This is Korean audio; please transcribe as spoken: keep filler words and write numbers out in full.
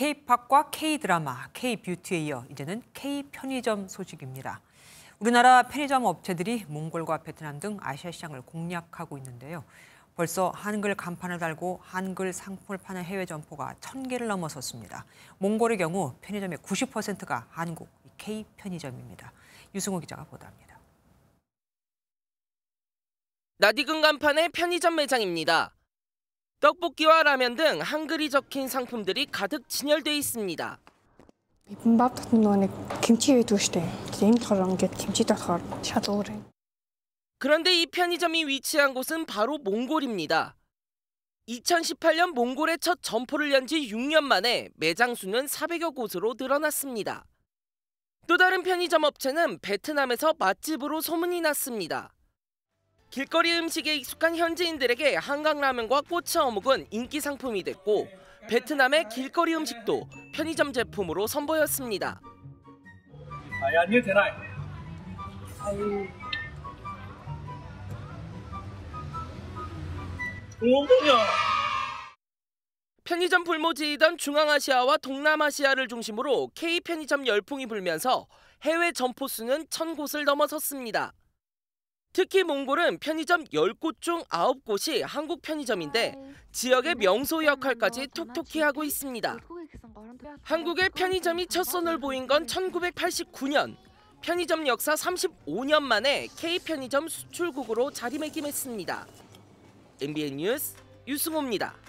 K-팝과 K-드라마, K-뷰티에 이어 이제는 K-편의점 소식입니다. 우리나라 편의점 업체들이 몽골과 베트남 등 아시아 시장을 공략하고 있는데요. 벌써 한글 간판을 달고 한글 상품을 파는 해외 점포가 천 개를 넘어섰습니다. 몽골의 경우 편의점의 구십 퍼센트가 한국 K-편의점입니다. 유승오 기자가 보도합니다. 낯익은 간판의 편의점 매장입니다. 떡볶이와 라면 등 한글이 적힌 상품들이 가득 진열돼 있습니다. 그런데 이 편의점이 위치한 곳은 바로 몽골입니다. 이천십팔 년 몽골에 첫 점포를 연 지 육 년 만에 매장 수는 사백여 곳으로 늘어났습니다. 또 다른 편의점 업체는 베트남에서 맛집으로 소문이 났습니다. 길거리 음식에 익숙한 현지인들에게 한강 라면과 꼬치 어묵은 인기 상품이 됐고 베트남의 길거리 음식도 편의점 제품으로 선보였습니다. 편의점 불모지이던 중앙아시아와 동남아시아를 중심으로 K-편의점 열풍이 불면서 해외 점포 수는 천 곳을 넘어섰습니다. 특히 몽골은 편의점 열 곳 중 아홉 곳이 한국 편의점인데 지역의 명소 역할까지 톡톡히 하고 있습니다. 한국의 편의점이 첫 선을 보인 건 천구백팔십구 년. 편의점 역사 삼십오 년 만에 K-편의점 수출국으로 자리매김했습니다. 엠비엔 뉴스 유승호입니다.